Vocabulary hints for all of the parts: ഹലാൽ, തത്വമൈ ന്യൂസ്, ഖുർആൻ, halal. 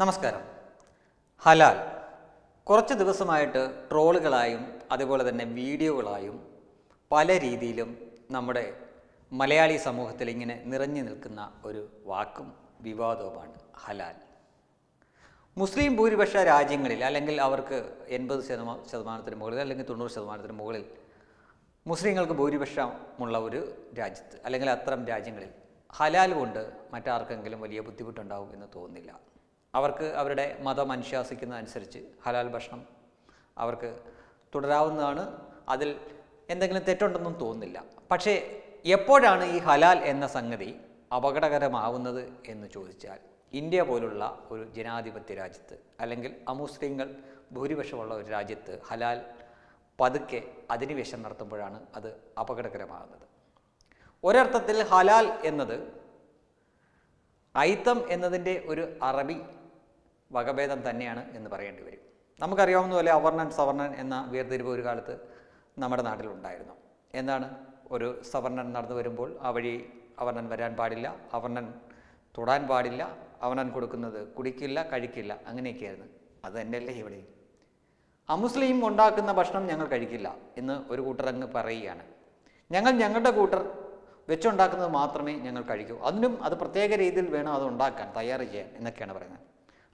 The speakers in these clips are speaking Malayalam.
നമസ്കാരം. ഹലാൽ കുറച്ച് ദിവസമായിട്ട് ട്രോളുകളായും അതുപോലെ തന്നെ വീഡിയോകളായും പല രീതിയിലും നമ്മുടെ മലയാളി സമൂഹത്തിൽ ഇങ്ങനെ നിറഞ്ഞു നിൽക്കുന്ന ഒരു വാക്കും വിവാദവുമാണ് ഹലാൽ. മുസ്ലിം ഭൂരിപക്ഷ രാജ്യങ്ങളിൽ അല്ലെങ്കിൽ അവർക്ക് 80% മുകളിൽ അല്ലെങ്കിൽ 90% മുകളിൽ മുസ്ലിങ്ങൾക്ക് ഭൂരിപക്ഷമുള്ള ഒരു രാജ്യത്ത് അല്ലെങ്കിൽ അത്തരം രാജ്യങ്ങളിൽ ഹലാൽ കൊണ്ട് മറ്റാർക്കെങ്കിലും വലിയ ബുദ്ധിമുട്ടുണ്ടാവും എന്ന് തോന്നുന്നില്ല. അവർക്ക് അവരുടെ മതം അനുശാസിക്കുന്നതനുസരിച്ച് ഹലാൽ ഭക്ഷണം അവർക്ക് തുടരാവുന്നതാണ്, അതിൽ എന്തെങ്കിലും തെറ്റുണ്ടെന്നും തോന്നുന്നില്ല. പക്ഷേ എപ്പോഴാണ് ഈ ഹലാൽ എന്ന സംഗതി അപകടകരമാവുന്നത് എന്ന് ചോദിച്ചാൽ, ഇന്ത്യ പോലുള്ള ഒരു ജനാധിപത്യ രാജ്യത്ത് അല്ലെങ്കിൽ അമുസ്ലിങ്ങൾ ഭൂരിപക്ഷമുള്ള ഒരു രാജ്യത്ത് ഹലാൽ പതുക്കെ അധിനിവേശം നടത്തുമ്പോഴാണ് അത് അപകടകരമാകുന്നത്. ഒരർത്ഥത്തിൽ ഹലാൽ എന്നത് ഐത്തം എന്നതിൻ്റെ ഒരു അറബി വകഭേദം തന്നെയാണ് എന്ന് പറയേണ്ടി വരും. നമുക്കറിയാവുന്ന പോലെ അവർണൻ സവർണൻ എന്ന വേർതിരിവ് ഒരു കാലത്ത് നമ്മുടെ നാട്ടിലുണ്ടായിരുന്നു. എന്താണ്, ഒരു സവർണൻ നടന്നു വരുമ്പോൾ ആ വഴി അവർണൻ വരാൻ പാടില്ല, അവർണൻ തൊടാൻ പാടില്ല, അവർണൻ കൊടുക്കുന്നത് കുടിക്കില്ല, കഴിക്കില്ല, അങ്ങനെയൊക്കെയായിരുന്നു. അത് തന്നെയല്ലേ ഇവിടെ അമുസ്ലിം ഉണ്ടാക്കുന്ന ഭക്ഷണം ഞങ്ങൾ കഴിക്കില്ല എന്ന് ഒരു കൂട്ടർ അങ്ങ് പറയുകയാണ്. ഞങ്ങളുടെ കൂട്ടർ വെച്ചുണ്ടാക്കുന്നത് മാത്രമേ ഞങ്ങൾ കഴിക്കൂ, അതിനും അത് പ്രത്യേക രീതിയിൽ വേണം അത് ഉണ്ടാക്കാൻ, തയ്യാർ ചെയ്യാൻ എന്നൊക്കെയാണ് പറയുന്നത്.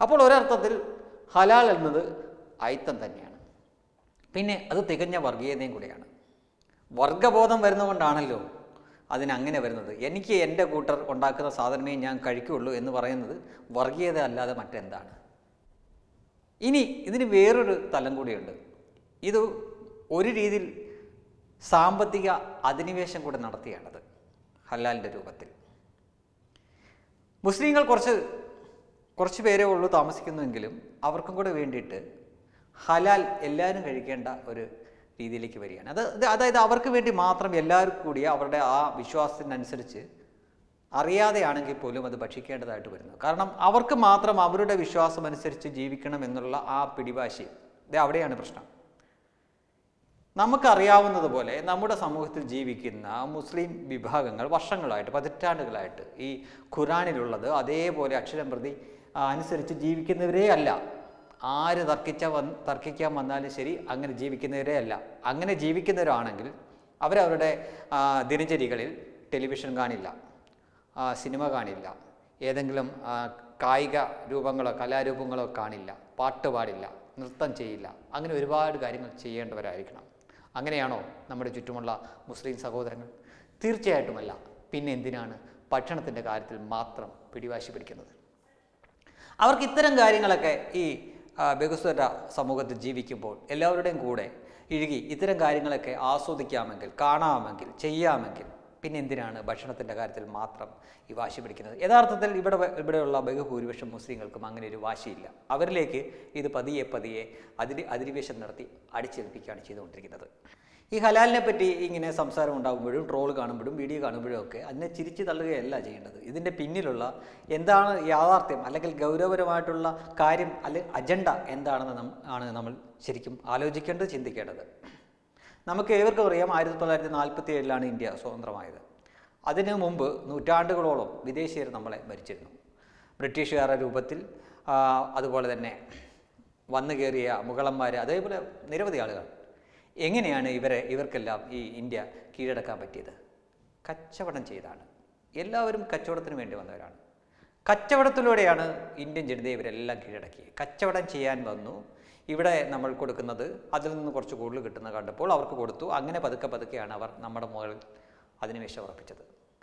അപ്പോൾ ഒരർത്ഥത്തിൽ ഹലാൽ എന്നത് ഐത്തം തന്നെയാണ്. പിന്നെ അത് തികഞ്ഞ വർഗീയതയും കൂടിയാണ്. വർഗബോധം വരുന്നതുകൊണ്ടാണല്ലോ അതിനങ്ങനെ വരുന്നത്. എനിക്ക് എൻ്റെ കൂട്ടർ ഉണ്ടാക്കുന്ന സാധനമേ ഞാൻ കഴിക്കുകയുള്ളൂ എന്ന് പറയുന്നത് വർഗീയത അല്ലാതെ മറ്റെന്താണ്? ഇനി ഇതിന് വേറൊരു തലം കൂടിയുണ്ട്. ഇത് ഒരു രീതിയിൽ സാമ്പത്തിക അധിനിവേശം കൂടെ നടത്തിയാണത് ഹലാലിൻ്റെ രൂപത്തിൽ. മുസ്ലിങ്ങൾ കുറച്ച് പേരേ ഉള്ളൂ താമസിക്കുന്നുവെങ്കിലും അവർക്കും കൂടെ വേണ്ടിയിട്ട് ഹലാൽ എല്ലാവരും കഴിക്കേണ്ട ഒരു രീതിയിലേക്ക് വരികയാണ്. അതായത് അവർക്ക് വേണ്ടി മാത്രം എല്ലാവർക്കും കൂടി അവരുടെ ആ വിശ്വാസത്തിനനുസരിച്ച് അറിയാതെയാണെങ്കിൽ പോലും അത് ഭക്ഷിക്കേണ്ടതായിട്ട് വരുന്നു. കാരണം അവർക്ക് മാത്രം അവരുടെ വിശ്വാസം അനുസരിച്ച് ജീവിക്കണം എന്നുള്ള ആ പിടിവാശി, ഇത് അവിടെയാണ് പ്രശ്നം. നമുക്കറിയാവുന്നതുപോലെ നമ്മുടെ സമൂഹത്തിൽ ജീവിക്കുന്ന മുസ്ലിം വിഭാഗങ്ങൾ വർഷങ്ങളായിട്ട്, പതിറ്റാണ്ടുകളായിട്ട് ഈ ഖുർആനിലുള്ളത് അതേപോലെ അക്ഷരം പ്രതി അനുസരിച്ച് ജീവിക്കുന്നവരേ അല്ല. ആര് തർക്കിക്കാൻ വന്നാലും ശരി, അങ്ങനെ ജീവിക്കുന്നവരേ അല്ല. അങ്ങനെ ജീവിക്കുന്നവരാണെങ്കിൽ അവരവരുടെ ദിനചര്യകളിൽ ടെലിവിഷൻ കാണില്ല, സിനിമ കാണില്ല, ഏതെങ്കിലും കായിക രൂപങ്ങളോ കലാരൂപങ്ങളോ കാണില്ല, പാട്ട് പാടില്ല, നൃത്തം ചെയ്യില്ല, അങ്ങനെ ഒരുപാട് കാര്യങ്ങൾ ചെയ്യേണ്ടവരായിരിക്കണം. അങ്ങനെയാണോ നമ്മുടെ ചുറ്റുമുള്ള മുസ്ലിം സഹോദരങ്ങൾ? തീർച്ചയായിട്ടുമല്ല. പിന്നെ എന്തിനാണ് ഭക്ഷണത്തിൻ്റെ കാര്യത്തിൽ മാത്രം പിടിവാശി പിടിക്കുന്നത്? അവർക്ക് ഇത്തരം കാര്യങ്ങളൊക്കെ ഈ ബഹുസ്വര സമൂഹത്തിൽ ജീവിക്കുമ്പോൾ എല്ലാവരുടെയും കൂടെ ഇഴുകി ഇത്തരം കാര്യങ്ങളൊക്കെ ആസ്വദിക്കാമെങ്കിൽ, കാണാമെങ്കിൽ, ചെയ്യാമെങ്കിൽ പിന്നെ എന്തിനാണ് ഭക്ഷണത്തിൻ്റെ കാര്യത്തിൽ മാത്രം ഈ വാശി പിടിക്കുന്നത്? യഥാർത്ഥത്തിൽ ഇവിടെയുള്ള ബഹുഭൂരിപക്ഷം മുസ്ലിങ്ങൾക്കും അങ്ങനെ ഒരു വാശിയില്ല. അവരിലേക്ക് ഇത് പതിയെ പതിയെ അധിനിവേശം നടത്തി അടിച്ചേൽപ്പിക്കുകയാണ് ചെയ്തുകൊണ്ടിരിക്കുന്നത്. ഈ ഹലാലിനെ പറ്റി ഇങ്ങനെ സംസാരം ഉണ്ടാകുമ്പോഴും ട്രോൾ കാണുമ്പോഴും വീഡിയോ കാണുമ്പോഴും ഒക്കെ അതിനെ ചിരിച്ചു തള്ളുകയല്ല ചെയ്യേണ്ടത്. ഇതിൻ്റെ പിന്നിലുള്ള എന്താണ് യാഥാർത്ഥ്യം അല്ലെങ്കിൽ ഗൗരവപരമായിട്ടുള്ള കാര്യം അല്ലെങ്കിൽ അജണ്ട എന്താണെന്ന് നമ്മൾ ശരിക്കും ആലോചിക്കേണ്ടത്, ചിന്തിക്കേണ്ടത്. നമുക്ക് ഏവർക്കും അറിയാം, 1947 ഇന്ത്യ സ്വതന്ത്രമായത്. അതിനു മുമ്പ് നൂറ്റാണ്ടുകളോളം വിദേശീയർ നമ്മളെ ഭരിച്ചിരുന്നു. ബ്രിട്ടീഷുകാരുടെ രൂപത്തിൽ, അതുപോലെ തന്നെ വന്നു കയറിയ മുഗളന്മാർ, അതേപോലെ നിരവധി ആളുകൾ. എങ്ങനെയാണ് ഇവർക്കെല്ലാം ഈ ഇന്ത്യ കീഴടക്കാൻ പറ്റിയത്? കച്ചവടം ചെയ്താണ്. എല്ലാവരും കച്ചവടത്തിന് വേണ്ടി വന്നവരാണ്. കച്ചവടത്തിലൂടെയാണ് ഇന്ത്യൻ ജനതയെ ഇവരെല്ലാം കീഴടക്കിയത്. കച്ചവടം ചെയ്യാൻ വന്നു. ഇവിടെ നമ്മൾ കൊടുക്കുന്നത് അതിൽ നിന്ന് കുറച്ച് കൂടുതൽ കിട്ടുന്ന കണ്ടപ്പോൾ അവർക്ക് കൊടുത്തു. അങ്ങനെ പതുക്കെ പതുക്കെയാണ് അവർ നമ്മുടെ മുകളിൽ അധിനിവേശം ഉറപ്പിച്ചത്.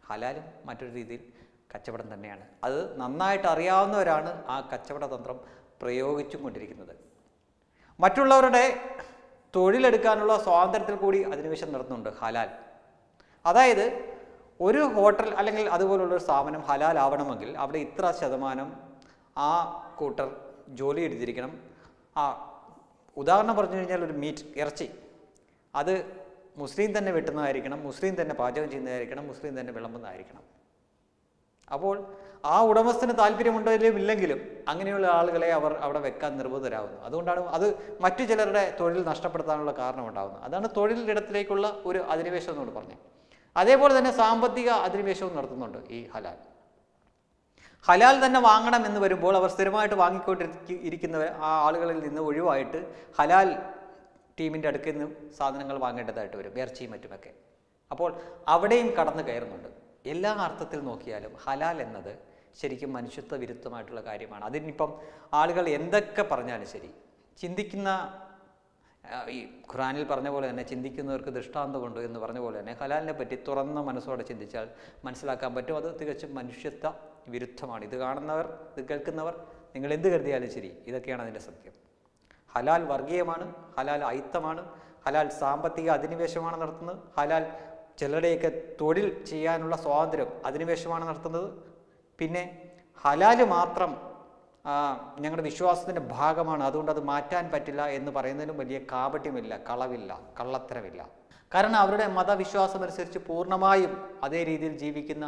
ഹലാലും മറ്റൊരു രീതിയിൽ കച്ചവടം തന്നെയാണ്. അത് നന്നായിട്ട് അറിയാവുന്നവരാണ് ആ കച്ചവട തന്ത്രം പ്രയോഗിച്ചും കൊണ്ടിരിക്കുന്നത്. മറ്റുള്ളവരുടെ തൊഴിലെടുക്കാനുള്ള സ്വാതന്ത്ര്യത്തിൽ കൂടി അധിനിവേശം നടത്തുന്നുണ്ട് ഹലാൽ. അതായത് ഒരു ഹോട്ടൽ അല്ലെങ്കിൽ അതുപോലുള്ളൊരു സ്ഥാപനം ഹലാൽ ആവണമെങ്കിൽ അവിടെ ഇത്ര ശതമാനം ആ കൂട്ടർ ജോലി എടുത്തിരിക്കണം. ആ ഉദാഹരണം പറഞ്ഞു കഴിഞ്ഞാൽ, ഒരു മീറ്റ്, ഇറച്ചി, അത് മുസ്ലിം തന്നെ വെട്ടുന്നതായിരിക്കണം, മുസ്ലിം തന്നെ പാചകം ചെയ്യുന്നതായിരിക്കണം, മുസ്ലിം തന്നെ വിളമ്പുന്നതായിരിക്കണം. അപ്പോൾ ആ ഉടമസ്ഥന് താല്പര്യമുണ്ടെങ്കിലും ഇല്ലെങ്കിലും അങ്ങനെയുള്ള ആളുകളെ അവർ അവിടെ വെക്കാൻ നിർബന്ധരാകുന്നു. അതുകൊണ്ടാണ് അത് മറ്റു ചിലരുടെ തൊഴിൽ നഷ്ടപ്പെടുത്താനുള്ള കാരണം ഉണ്ടാകുന്നത്. അതാണ് തൊഴിലിടത്തിലേക്കുള്ള ഒരു അധിനിവേശം എന്നോട് പറഞ്ഞത്. അതേപോലെ തന്നെ സാമ്പത്തിക അധിനിവേശവും നടത്തുന്നുണ്ട് ഈ ഹലാൽ. ഹലാൽ തന്നെ വാങ്ങണം എന്ന് വരുമ്പോൾ അവർ സ്ഥിരമായിട്ട് വാങ്ങിക്കൊണ്ടിരിക്കുന്ന ആ ആളുകളിൽ നിന്ന് ഒഴിവായിട്ട് ഹലാൽ ടീമിൻ്റെ അടുക്കിൽ നിന്ന് സാധനങ്ങൾ വാങ്ങേണ്ടതായിട്ട് വരും, ഇറച്ചിയും മറ്റുമൊക്കെ. അപ്പോൾ അവിടെയും കടന്നു കയറുന്നുണ്ട്. എല്ലാ അർത്ഥത്തിൽ നോക്കിയാലും ഹലാൽ എന്നത് ശരിക്കും മനുഷ്യത്വ വിരുദ്ധമായിട്ടുള്ള കാര്യമാണ്. അതിനിപ്പം ആളുകൾ എന്തൊക്കെ പറഞ്ഞാലും ശരി, ചിന്തിക്കുന്ന ഈ ഖുറാനിൽ പറഞ്ഞ പോലെ തന്നെ ചിന്തിക്കുന്നവർക്ക് ദൃഷ്ടാന്തമുണ്ട് എന്ന് പറഞ്ഞ പോലെ തന്നെ ഹലാലിനെ പറ്റി തുറന്ന മനസ്സോടെ ചിന്തിച്ചാൽ മനസ്സിലാക്കാൻ പറ്റും അത് തികച്ചും മനുഷ്യത്വ വിരുദ്ധമാണ്. ഇത് കാണുന്നവർ, ഇത് കേൾക്കുന്നവർ, നിങ്ങൾ എന്ത് കരുതിയാലും ശരി, ഇതൊക്കെയാണ് അതിൻ്റെ സത്യം. ഹലാൽ വർഗീയമാണ്, ഹലാൽ അയിത്തമാണ്, ഹലാൽ സാമ്പത്തിക അധിനിവേശമാണ് നടത്തുന്നത്, ഹലാൽ ചിലരുടെയൊക്കെ തൊഴിൽ ചെയ്യാനുള്ള സ്വാതന്ത്ര്യം അധിനിവേശമാണ് നടത്തുന്നത്. പിന്നെ ഹലാൽ മാത്രം ഞങ്ങളുടെ വിശ്വാസത്തിൻ്റെ ഭാഗമാണ്, അതുകൊണ്ട് അത് മാറ്റാൻ പറ്റില്ല എന്ന് പറയുന്നതിലും വലിയ കാപട്യമില്ല, കളവില്ല, കള്ളത്തരമില്ല. കാരണം അവരുടെ മതവിശ്വാസം അനുസരിച്ച് പൂർണ്ണമായും അതേ രീതിയിൽ ജീവിക്കുന്ന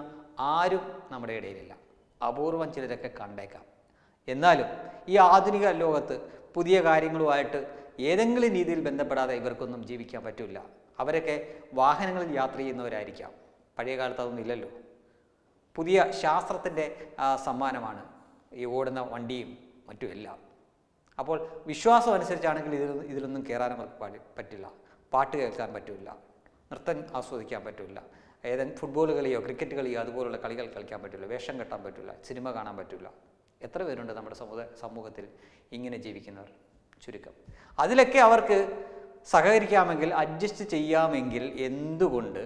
ആരും നമ്മുടെ ഇടയിലില്ല. അപൂർവം ചിലരൊക്കെ കണ്ടേക്കാം. എന്നാലും ഈ ആധുനിക ലോകത്ത് പുതിയ കാര്യങ്ങളുമായിട്ട് ഏതെങ്കിലും രീതിയിൽ ബന്ധപ്പെടാതെ ഇവർക്കൊന്നും ജീവിക്കാൻ പറ്റില്ല. അവരൊക്കെ വാഹനങ്ങളിൽ യാത്ര ചെയ്യുന്നവരായിരിക്കാം, പഴയ കാലത്ത് അതൊന്നും ഇല്ലല്ലോ. പുതിയ ശാസ്ത്രത്തിൻ്റെ സമ്മാനമാണ് ഈ ഓടുന്ന വണ്ടിയും മറ്റുമെല്ലാം. അപ്പോൾ വിശ്വാസം അനുസരിച്ചാണെങ്കിൽ ഇതിലൊന്നും കയറാനും പറ്റില്ല, പാട്ട് കേൾക്കാൻ പറ്റില്ല, നൃത്തം ആസ്വദിക്കാൻ പറ്റില്ല, ഏതെങ്കിലും ഫുട്ബോൾ കളിയോ ക്രിക്കറ്റ് കളിയോ അതുപോലുള്ള കളികൾ കളിക്കാൻ പറ്റില്ല, വേഷം കെട്ടാൻ പറ്റില്ല, സിനിമ കാണാൻ പറ്റില്ല. എത്ര പേരുണ്ട് നമ്മുടെ സമൂഹത്തിൽ ഇങ്ങനെ ജീവിക്കുന്നവർ? ചുരുക്കം. അതിലൊക്കെ അവർക്ക് സഹകരിക്കാമെങ്കിൽ, അഡ്ജസ്റ്റ് ചെയ്യാമെങ്കിൽ എന്തുകൊണ്ട്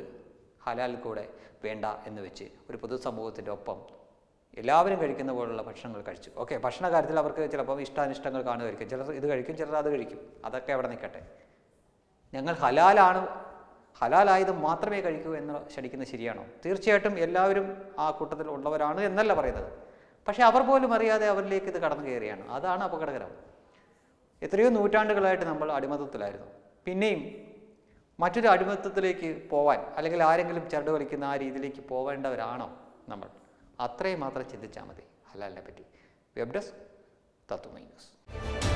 ഹലാൽ കൂടെ വേണ്ട എന്ന് വെച്ച് ഒരു പൊതുസമൂഹത്തിൻ്റെ ഒപ്പം എല്ലാവരും കഴിക്കുന്ന പോലുള്ള ഭക്ഷണങ്ങൾ കഴിച്ചു? ഓക്കെ, ഭക്ഷണ കാര്യത്തിൽ അവർക്ക് ചിലപ്പോൾ ഇഷ്ടാനിഷ്ടങ്ങൾ കാണുമായിരിക്കും. ചിലർ ഇത് കഴിക്കും, ചിലർ അത് കഴിക്കും, അതൊക്കെ അവിടെ നിൽക്കട്ടെ. ഞങ്ങൾ ഹലാലാണ്, ഹലാലായത് മാത്രമേ കഴിക്കൂ എന്ന് ശഠിക്കുന്ന ശരിയാണോ? തീർച്ചയായിട്ടും എല്ലാവരും ആ കൂട്ടത്തിൽ ഉള്ളവരാണ് എന്നല്ല പറയുന്നത്, പക്ഷേ അവർ പോലും അറിയാതെ അവരിലേക്ക് ഇത് കടന്നു കയറിയാണ്. അതാണ് അപകടകരം. എത്രയോ നൂറ്റാണ്ടുകളായിട്ട് നമ്മൾ അടിമത്തത്തിലായിരുന്നു. പിന്നെയും മറ്റൊരു അടിമത്തത്തിലേക്ക് പോവാൻ, അല്ലെങ്കിൽ ആരെങ്കിലും ചരട് വലിക്കുന്ന ആ രീതിയിലേക്ക് പോവേണ്ടവരാണോ നമ്മൾ? അത്രയും മാത്രം ചിന്തിച്ചാൽ മതി ഹലാലിനെ പറ്റി. Web desk തത്വമൈ ന്യൂസ്.